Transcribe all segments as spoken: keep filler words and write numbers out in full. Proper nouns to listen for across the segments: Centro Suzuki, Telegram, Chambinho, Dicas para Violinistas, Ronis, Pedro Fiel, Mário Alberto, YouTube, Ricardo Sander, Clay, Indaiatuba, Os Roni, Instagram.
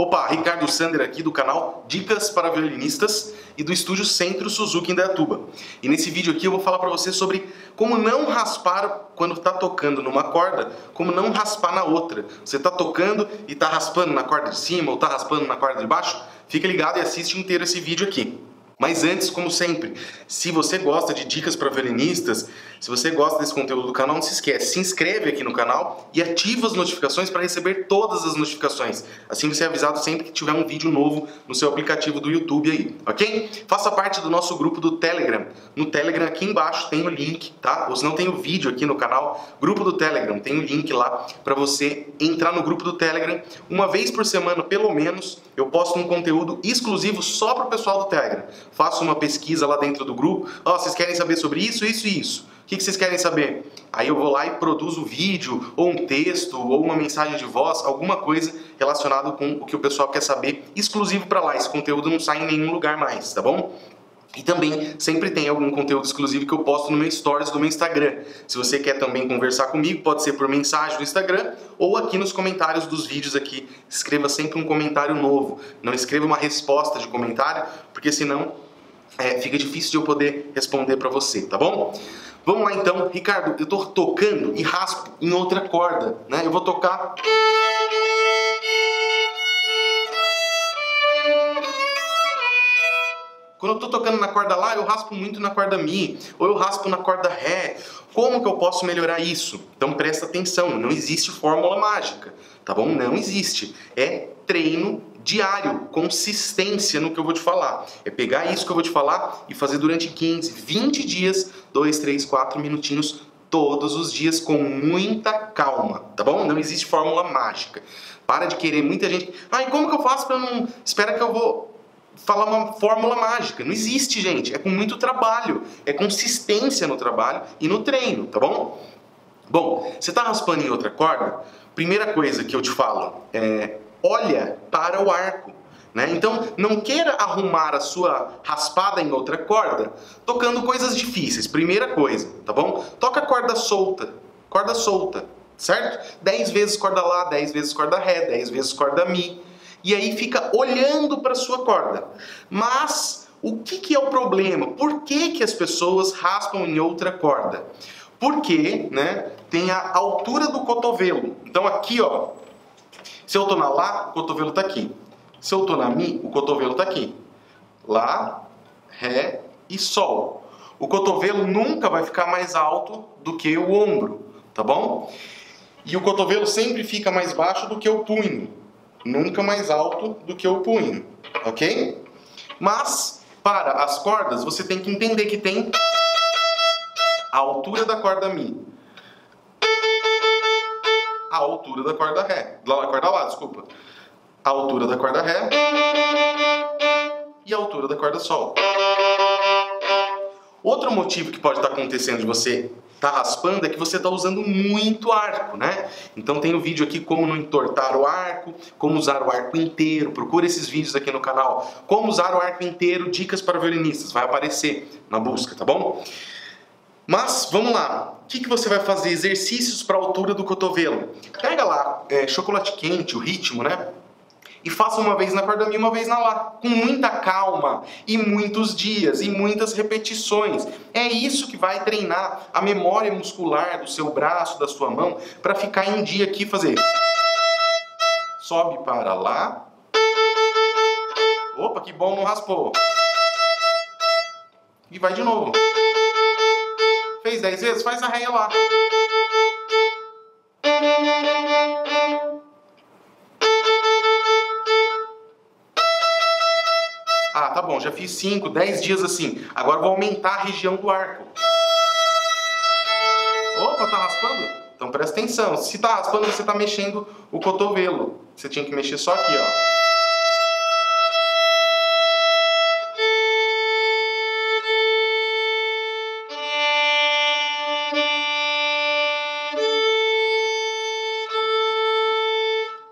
Opa, Ricardo Sander aqui do canal Dicas para Violinistas e do estúdio Centro Suzuki em Indaiatuba. E nesse vídeo aqui eu vou falar para você sobre como não raspar quando está tocando numa corda, como não raspar na outra. Você está tocando e está raspando na corda de cima ou está raspando na corda de baixo? Fica ligado e assiste inteiro esse vídeo aqui. Mas antes, como sempre, se você gosta de dicas para violinistas, se você gosta desse conteúdo do canal, não se esquece, se inscreve aqui no canal e ativa as notificações para receber todas as notificações. Assim você é avisado sempre que tiver um vídeo novo no seu aplicativo do YouTube aí, ok? Faça parte do nosso grupo do Telegram. No Telegram aqui embaixo tem o link, tá? Ou se não tem o vídeo aqui no canal, grupo do Telegram, tem o link lá para você entrar no grupo do Telegram. Uma vez por semana, pelo menos, eu posto um conteúdo exclusivo só para o pessoal do Telegram. Faço uma pesquisa lá dentro do grupo. Ó, vocês querem saber sobre isso, isso e isso. O que vocês querem saber? Aí eu vou lá e produzo um vídeo, ou um texto, ou uma mensagem de voz, alguma coisa relacionada com o que o pessoal quer saber, exclusivo para lá. Esse conteúdo não sai em nenhum lugar mais, tá bom? E também sempre tem algum conteúdo exclusivo que eu posto no meu Stories do meu Instagram. Se você quer também conversar comigo, pode ser por mensagem do Instagram ou aqui nos comentários dos vídeos aqui. Escreva sempre um comentário novo. Não escreva uma resposta de comentário, porque senão é, fica difícil de eu poder responder para você, tá bom? Vamos lá então. Ricardo, eu tô tocando e raspo em outra corda, né? Eu vou tocar... Quando eu tô tocando na corda Lá, eu raspo muito na corda Mi, ou eu raspo na corda Ré. Como que eu posso melhorar isso? Então presta atenção, não existe fórmula mágica, tá bom? Não existe. É treino diário, consistência no que eu vou te falar. É pegar isso que eu vou te falar e fazer durante quinze, vinte dias, dois, três, quatro minutinhos todos os dias com muita calma, tá bom? Não existe fórmula mágica. Para de querer, muita gente... Ah, e como que eu faço pra não... Espera que eu vou... falar uma fórmula mágica. Não existe, gente. É com muito trabalho. É consistência no trabalho e no treino, tá bom? Bom, você tá raspando em outra corda? Primeira coisa que eu te falo é... Olha para o arco, né? Então, não queira arrumar a sua raspada em outra corda tocando coisas difíceis. Primeira coisa, tá bom? Toca corda solta. Corda solta, certo? dez vezes corda Lá, dez vezes corda Ré, dez vezes corda Mi. E aí fica olhando para sua corda. Mas o que que é o problema? Por que que as pessoas raspam em outra corda? Porque, né, tem a altura do cotovelo. Então aqui, ó, se eu tô na Lá, o cotovelo tá aqui. Se eu tô na Mi, o cotovelo tá aqui. Lá, Ré e Sol. O cotovelo nunca vai ficar mais alto do que o ombro, tá bom? E o cotovelo sempre fica mais baixo do que o punho. Nunca mais alto do que o punho, ok? Mas, para as cordas, você tem que entender que tem a altura da corda Mi, a altura da corda Ré, da corda Lá, desculpa, a altura da corda Ré e a altura da corda Sol. Outro motivo que pode estar acontecendo de você estar raspando é que você está usando muito arco, né? Então tem o vídeo aqui como não entortar o arco, como usar o arco inteiro. Procura esses vídeos aqui no canal. Como usar o arco inteiro, dicas para violinistas. Vai aparecer na busca, tá bom? Mas, vamos lá. O que que você vai fazer? Exercícios para a altura do cotovelo. Pega lá, é, chocolate quente, o ritmo, né? E faça uma vez na corda Mi, uma vez na Lá, com muita calma, e muitos dias, e muitas repetições. É isso que vai treinar a memória muscular do seu braço, da sua mão, para ficar em dia aqui, fazer... Sobe para Lá. Opa, que bom, não raspou. E vai de novo. Fez dez vezes, faz a Ré e Lá. Ah, tá bom, já fiz cinco, dez dias assim. Agora vou aumentar a região do arco. Opa, tá raspando? Então presta atenção. Se tá raspando, você tá mexendo o cotovelo. Você tinha que mexer só aqui, ó.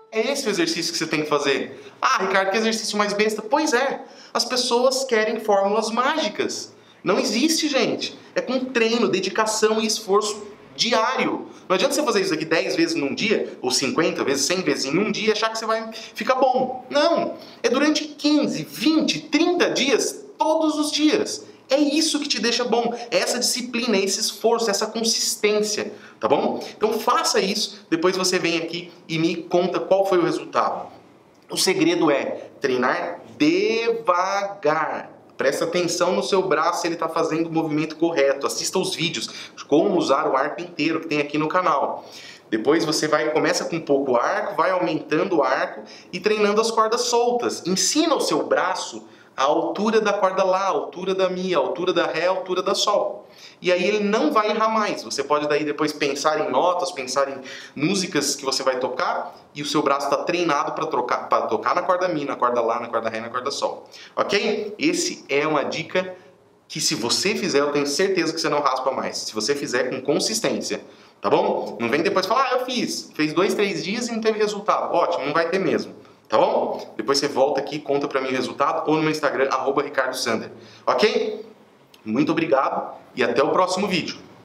É esse o exercício que você tem que fazer. Ah, Ricardo, que exercício mais besta? Pois é, as pessoas querem fórmulas mágicas. Não existe, gente. É com treino, dedicação e esforço diário. Não adianta você fazer isso aqui dez vezes num dia, ou cinquenta vezes, cem vezes em um dia e achar que você vai ficar bom. Não! É durante quinze, vinte, trinta dias, todos os dias. É isso que te deixa bom, é essa disciplina, é esse esforço, é essa consistência, tá bom? Então faça isso, depois você vem aqui e me conta qual foi o resultado. O segredo é treinar devagar. Presta atenção no seu braço se ele está fazendo o movimento correto. Assista os vídeos de como usar o arco inteiro que tem aqui no canal. Depois você vai, começa com pouco arco, vai aumentando o arco e treinando as cordas soltas. Ensina o seu braço a altura da corda lá, a altura da mi, a altura da ré, a altura da sol. E aí ele não vai errar mais. Você pode daí depois pensar em notas, pensar em músicas que você vai tocar e o seu braço está treinado para trocar, para tocar na corda mi, na corda lá, na corda ré, na corda sol. Ok? Esse é uma dica que se você fizer, eu tenho certeza que você não raspa mais. Se você fizer com consistência, tá bom? Não vem depois falar, ah, eu fiz. Fez dois, três dias e não teve resultado. Ótimo, não vai ter mesmo. Tá bom? Depois você volta aqui, conta pra mim o resultado, ou no meu Instagram, arroba Ricardo Sander. Ok? Muito obrigado e até o próximo vídeo.